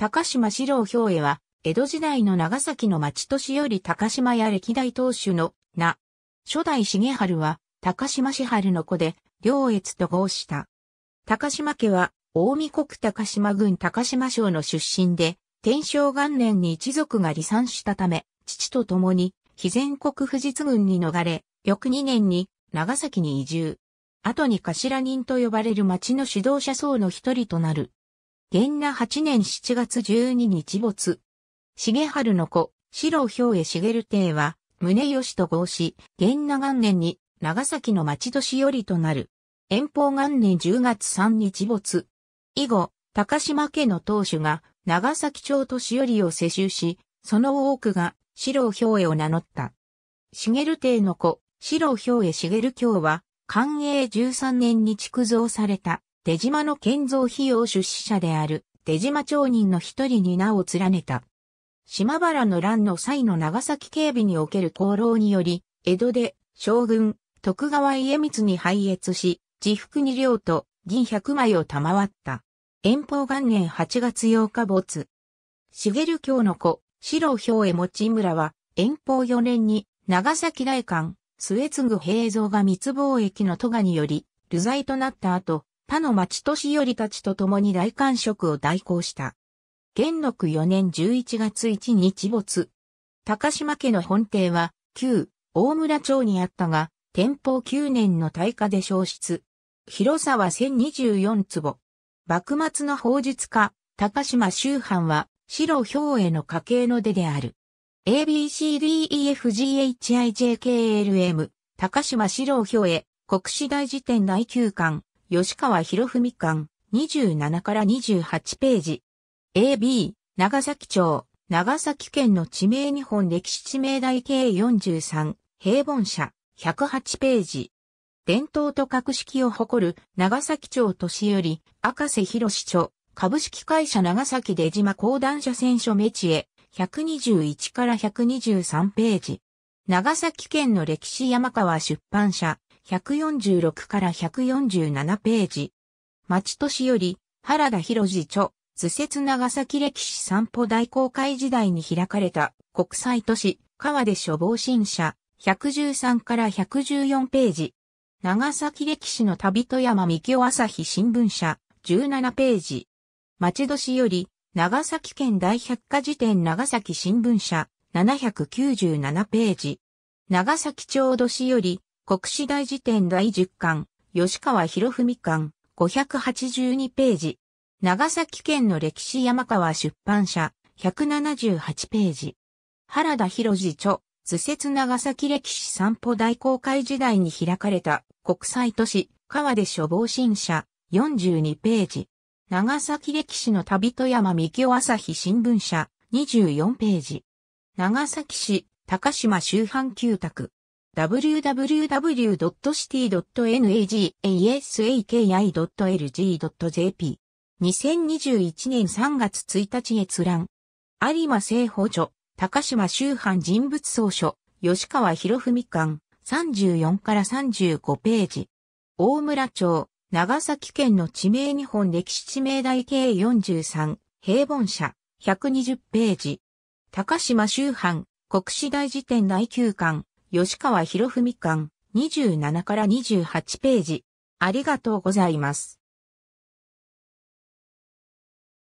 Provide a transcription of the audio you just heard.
高島四郎兵衛は、江戸時代の長崎の町年より高島屋歴代当主の名。初代重治は、高島氏治の子で、良悦と号した。高島家は、近江国高島郡高島省の出身で、天正元年に一族が離散したため、父と共に、肥前国富士津郡に逃れ、翌2年に、長崎に移住。後に頭人と呼ばれる町の指導者層の一人となる。元和8年7月12日没。重治の子、四郎兵衛茂邸は、宗義と号し、元和元年に、長崎の町年寄りとなる。延宝元年10月3日没。以後、高島家の当主が、長崎町年寄りを世襲し、その多くが、四郎兵衛を名乗った。茂邸の子、四郎兵衛茂卿は、寛永13年に築造された、出島の建造費用出資者である、出島町人の一人に名を連ねた。島原の乱の際の長崎警備における功労により、江戸で将軍、徳川家光に拝謁し、自服2両と銀100枚を賜った。延宝元年8月8日没。茂卿の子、四郎兵衛用村は、延宝4年に長崎代官、末次平蔵が密貿易の咎により、流罪となった後、他の町年寄りたちと共に代官職を代行した。元禄4年11月1日没。高島家の本邸は、旧大村町にあったが、天保9年の大火で焼失。広さは1024坪。幕末の砲術家、高島秋帆は、四郎兵衛の家系の出である。ABCDEFGHIJKLM、高島四郎兵衛、国史大辞典第9巻、吉川博文巻、27から28ページ。AB、長崎町、長崎県の地名日本歴史地名題計43、平凡社、108ページ。伝統と格式を誇る、長崎町年寄り、赤瀬博著、株式会社長崎出島講談社選書メチエ、121から123ページ。長崎県の歴史山川出版社、146から147ページ。町年寄り、原田博次著、図説長崎歴史散歩大航海時代に開かれた国際都市河出書房新社113から114ページ。長崎歴史の旅富山幹雄朝日新聞社17ページ。町年より長崎県大百科事典長崎新聞社797ページ。長崎町年より国史大辞典第10巻吉川博文巻582ページ。長崎県の歴史山川出版社178ページ。原田博次著、図説長崎歴史散歩大航海時代に開かれた国際都市河出書房新社42ページ。長崎歴史の旅富山幹雄朝日新聞社24ページ。長崎市高島秋帆旧宅 www.city.nagaki.lg.jp2021年3月1日閲覧。有馬製法著、高島秋帆人物総書、吉川博文巻、34から35ページ。大村町、長崎県の地名日本歴史地名題計43、平凡社、120ページ。高島秋帆、国史大辞典第9巻、吉川博文巻、27から28ページ。ありがとうございます。